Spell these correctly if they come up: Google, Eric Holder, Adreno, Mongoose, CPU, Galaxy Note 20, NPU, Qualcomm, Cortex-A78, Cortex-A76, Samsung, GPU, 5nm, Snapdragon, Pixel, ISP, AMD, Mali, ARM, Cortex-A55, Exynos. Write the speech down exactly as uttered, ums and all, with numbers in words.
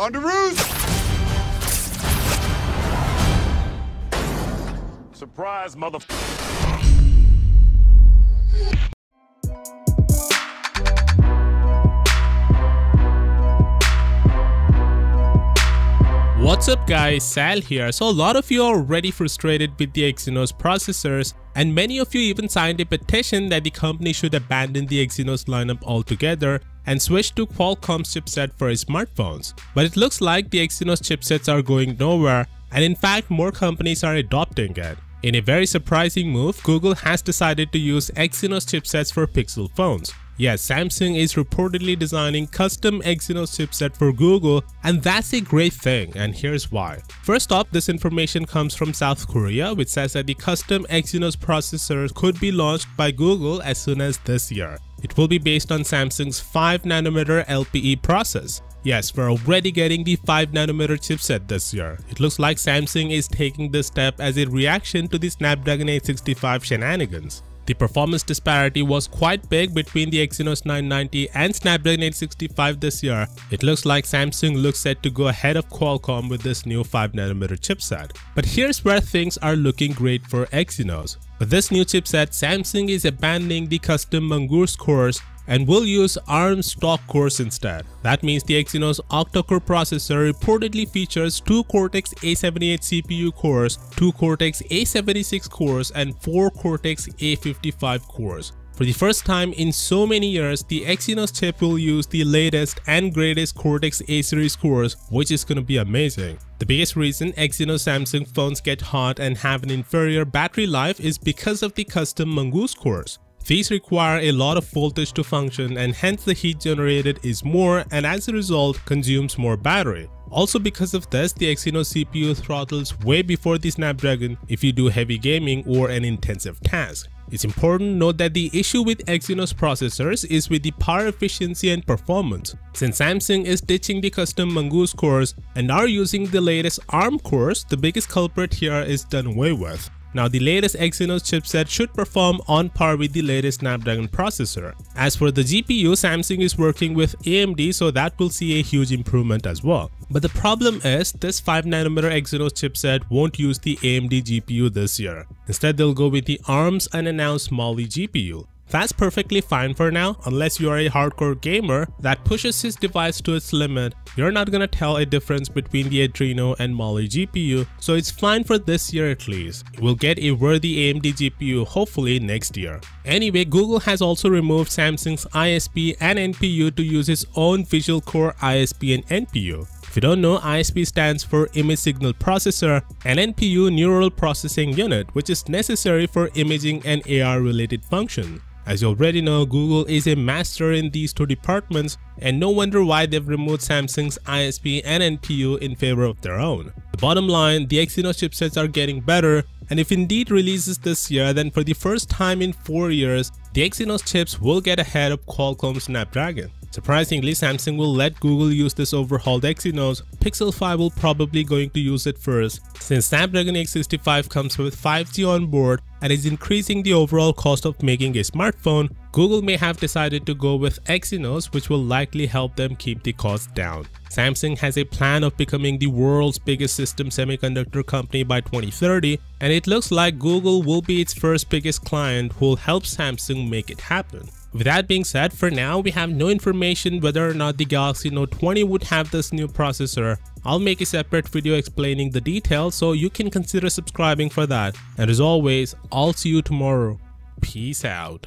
On the roof! Surprise, motherfucker! What's up guys, Sal here. So a lot of you are already frustrated with the Exynos processors, and many of you even signed a petition that the company should abandon the Exynos lineup altogether and switch to Qualcomm's chipset for smartphones. But it looks like the Exynos chipsets are going nowhere, and in fact more companies are adopting it. In a very surprising move, Google has decided to use Exynos chipsets for Pixel phones. Yes, Samsung is reportedly designing custom Exynos chipset for Google, and that's a great thing, and here's why. First off, this information comes from South Korea, which says that the custom Exynos processors could be launched by Google as soon as this year. It will be based on Samsung's five nanometer L P E process. Yes, we're already getting the five nanometer chipset this year. It looks like Samsung is taking this step as a reaction to the Snapdragon eight sixty-five shenanigans. The performance disparity was quite big between the Exynos nine ninety and Snapdragon eight sixty-five this year. It looks like Samsung looks set to go ahead of Qualcomm with this new five nanometer chipset. But here's where things are looking great for Exynos. With this new chipset, Samsung is abandoning the custom Mongoose cores and will use ARM stock cores instead. That means the Exynos octa-core processor reportedly features two Cortex A seventy-eight C P U cores, two Cortex A seventy-six cores, and four Cortex A fifty-five cores. For the first time in so many years, the Exynos chip will use the latest and greatest Cortex A series cores, which is gonna be amazing. The biggest reason Exynos Samsung phones get hot and have an inferior battery life is because of the custom Mongoose cores. These require a lot of voltage to function, and hence the heat generated is more, and as a result consumes more battery. Also because of this, the Exynos C P U throttles way before the Snapdragon if you do heavy gaming or an intensive task. It's important to note that the issue with Exynos processors is with the power efficiency and performance. Since Samsung is ditching the custom Mongoose cores and are using the latest ARM cores, the biggest culprit here is done away with. Now, the latest Exynos chipset should perform on par with the latest Snapdragon processor. As for the G P U, Samsung is working with A M D, so that will see a huge improvement as well. But the problem is, this five nanometer Exynos chipset won't use the A M D G P U this year. Instead, they'll go with the ARM's unannounced Mali G P U. That's perfectly fine for now, unless you are a hardcore gamer that pushes his device to its limit. You're not gonna tell a difference between the Adreno and Mali G P U, so it's fine for this year at least. We'll get a worthy A M D G P U hopefully next year. Anyway, Google has also removed Samsung's I S P and N P U to use its own visual core I S P and N P U. If you don't know, I S P stands for Image Signal Processor, and N P U Neural Processing Unit, which is necessary for imaging and A R related functions. As you already know, Google is a master in these two departments, and no wonder why they've removed Samsung's I S P and N P U in favor of their own. The bottom line, the Exynos chipsets are getting better, and if Indeed releases this year, then for the first time in four years, the Exynos chips will get ahead of Qualcomm Snapdragon. Surprisingly, Samsung will let Google use this overhauled Exynos. Pixel five will probably going to use it first, since Snapdragon eight sixty-five comes with five G on board and is increasing the overall cost of making a smartphone. Google may have decided to go with Exynos, which will likely help them keep the cost down. Samsung has a plan of becoming the world's biggest system semiconductor company by twenty thirty, and it looks like Google will be its first biggest client who will help Samsung make it happen. With that being said, for now we have no information whether or not the Galaxy Note twenty would have this new processor. I'll make a separate video explaining the details, so you can consider subscribing for that. And as always, I'll see you tomorrow. Peace out.